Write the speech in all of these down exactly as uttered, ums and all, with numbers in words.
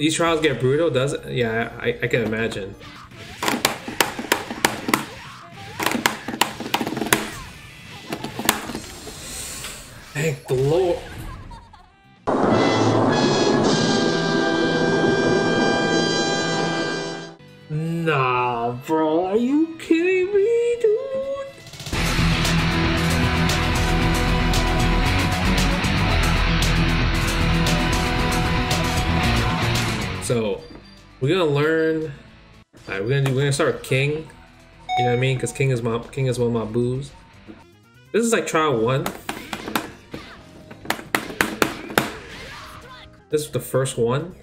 these trials get brutal, does it? Yeah, I, I can imagine. Thank the Lord. Nah, bro, are you kidding me, dude? So, we're gonna learn. Alright, we're gonna do. We're gonna start with King. You know what I mean? Because King is my King is one of my boos. This is like trial one. This is the first one.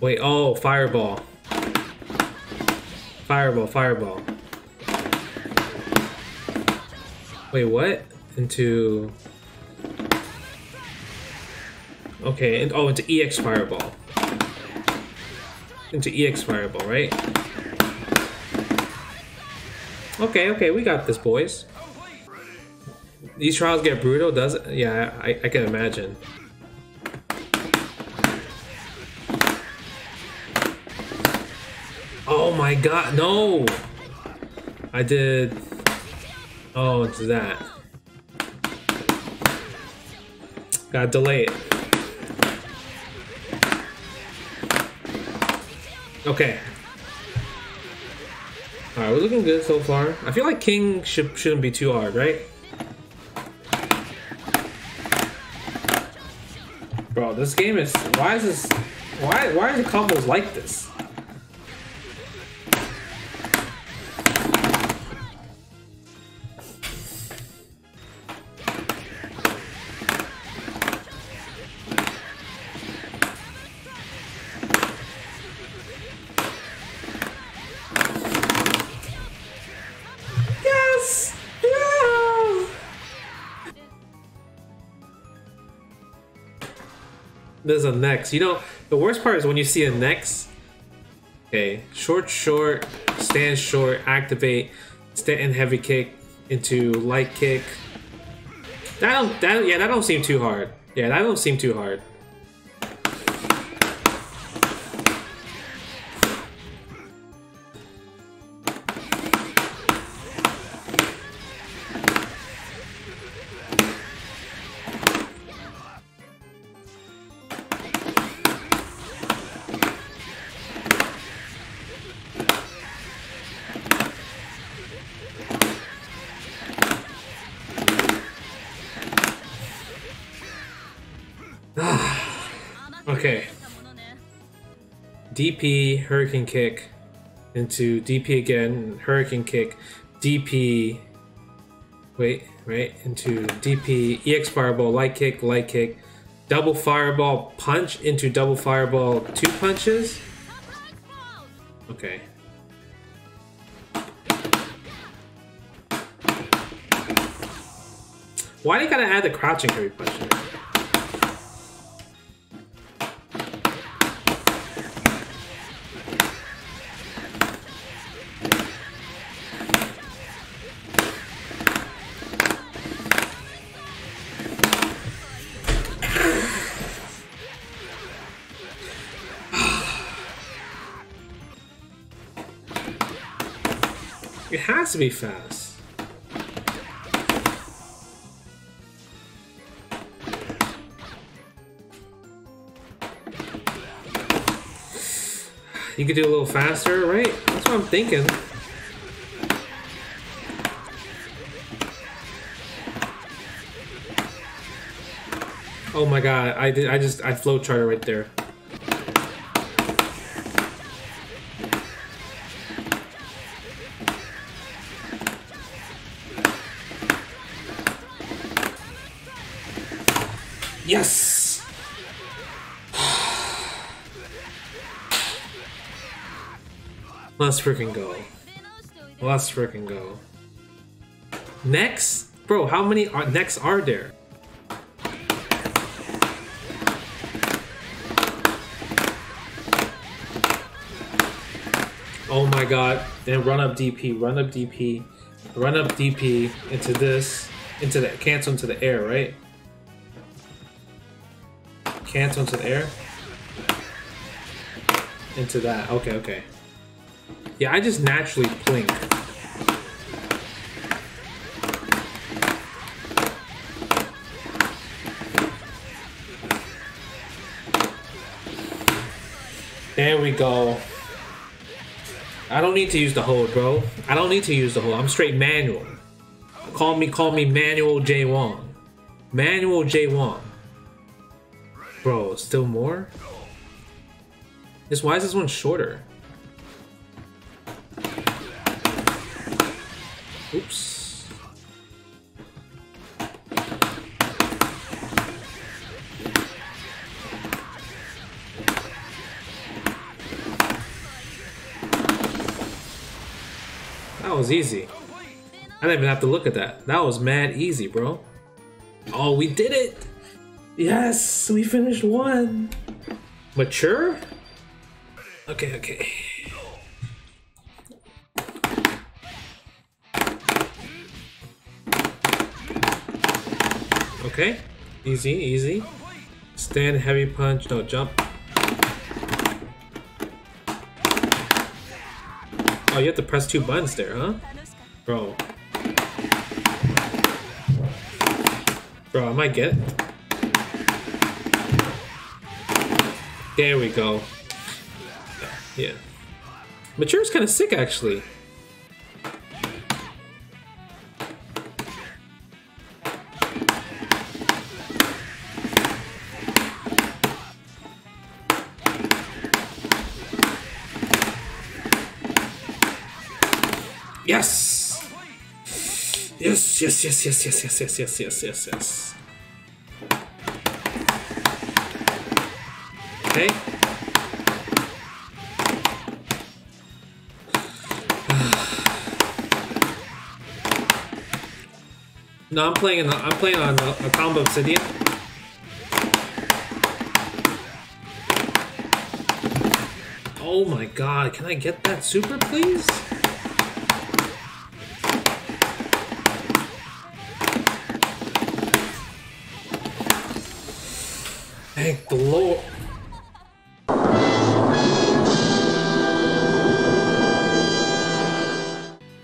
Wait, oh, fireball. Fireball, fireball. Wait, what? Into... Okay, and oh, into E X Fireball. Into E X Fireball, right? Okay, okay, we got this, boys. These trials get brutal, does it? Yeah, I, I can imagine. Oh my god, no! I did... Oh, it's that. Got delayed. Okay. Alright, we're looking good so far. I feel like King should, shouldn't be too hard, right? Bro, this game is why is this why why are the combos like this? There's a next. You know, the worst part is when you see a next. Okay, short, short, stand short, activate, stand and heavy kick into light kick. That don't, that yeah, that don't seem too hard. Yeah, that don't seem too hard. Okay, D P, hurricane kick, into D P again, hurricane kick, D P, wait, right, into D P, E X fireball, light kick, light kick, double fireball, punch, into double fireball, two punches? Okay. Why do you gotta add the crouching every punch? It has to be fast. You could do a little faster, right? That's what I'm thinking. Oh my god, I did I just I flow charted right there. Yes! Let's freaking go. Let's freaking go. Next? Bro, how many are, next are there? Oh my god. Then run up D P, run up D P, run up D P into this, into the, cancel into the air, right? Cancel into the air. Into that. Okay, okay. Yeah, I just naturally blink. There we go. I don't need to use the hold, bro. I don't need to use the hold. I'm straight manual. Call me, call me manual J WONG. Manual J WONG. Bro, still more? This, why is this one shorter? Oops. That was easy. I didn't even have to look at that. That was mad easy, bro. Oh, we did it! Yes, we finished one. Mature? Okay, okay. Okay, easy, easy. Stand, heavy punch, no jump. Oh, you have to press two buttons there, huh? Bro. Bro, I might get it. There we go. Yeah. Mature's kind of sick, actually. Yes! Yes, yes, yes, yes, yes, yes, yes, yes, yes, yes, yes. Okay. No, I'm playing. In the, I'm playing on a, a combo obsidian. Oh my god! Can I get that super, please? Thank the Lord.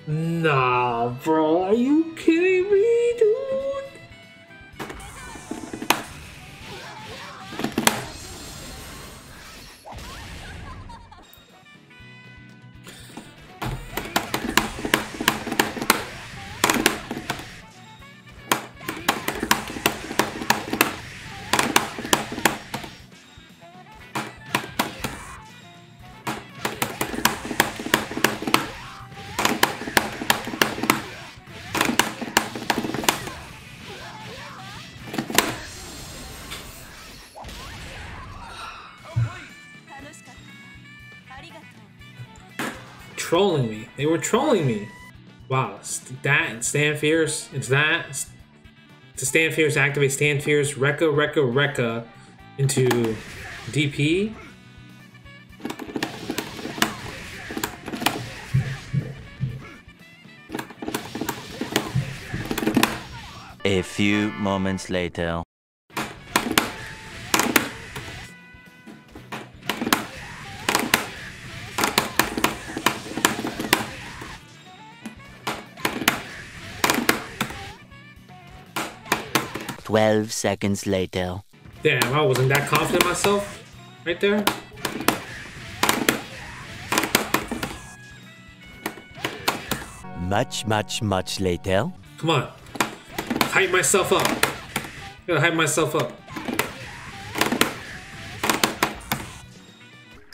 Nah, bro. Are you kidding me? Trolling me. They were trolling me. Wow. That and Stand Fierce. It's that. To Stand Fierce, activate Stand Fierce. Rekka, Rekka, Rekka into D P. A few moments later. twelve seconds later. Damn, I wasn't that confident in myself right there. Much, much, much later. Come on. Hype myself up. I gotta hype myself up.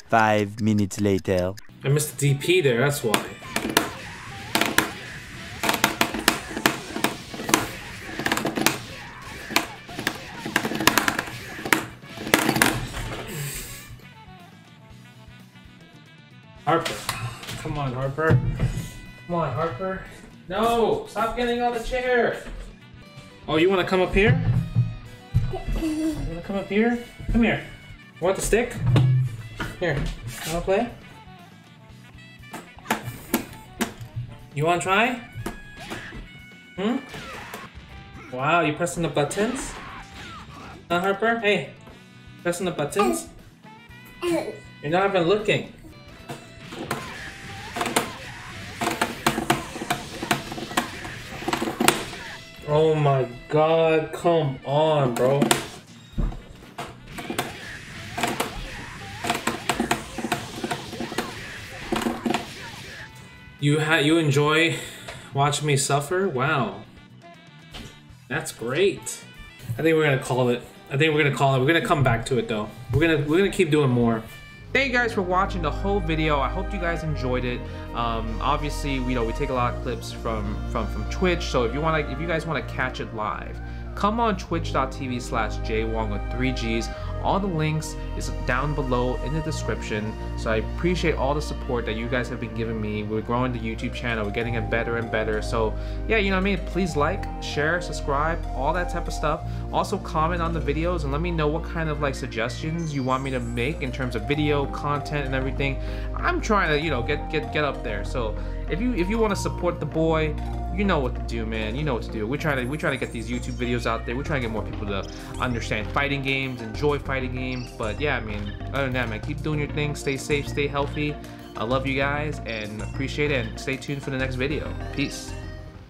Five minutes later. I missed the D P there, that's why. Harper. Come on, Harper. Come on, Harper. No! Stop getting on the chair! Oh, you want to come up here? You want to come up here? Come here. You want the stick? Here. You want to play? You want to try? Hmm? Wow, you pressing the buttons? Huh, Harper? Hey. Pressing the buttons? You're not even looking. Oh my god, come on, bro. You ha you enjoy watching me suffer? Wow. That's great. I think we're gonna call it. I think we're gonna call it. We're gonna come back to it though. We're gonna we're gonna keep doing more. Thank you guys for watching the whole video. I hope you guys enjoyed it. Um, obviously, we know we take a lot of clips from from from Twitch. So if you want to, if you guys want to catch it live, come on twitch dot T V slash J wong with three G's. All the links is down below in the description. So I appreciate all the support that you guys have been giving me. We're growing the YouTube channel. We're getting it better and better. So yeah, you know what I mean. Please like, share, subscribe, all that type of stuff. Also comment on the videos and let me know what kind of like suggestions you want me to make in terms of video content and everything. I'm trying to, you know, get get get up there. So if you if you want to support the boy, you know what to do, man. You know what to do. We're trying to we're trying to get these YouTube videos out there. We're trying to get more people to understand fighting games, enjoy fighting games. But yeah, I mean, other than that, man, keep doing your thing. Stay safe, stay healthy. I love you guys and appreciate it. And stay tuned for the next video. Peace.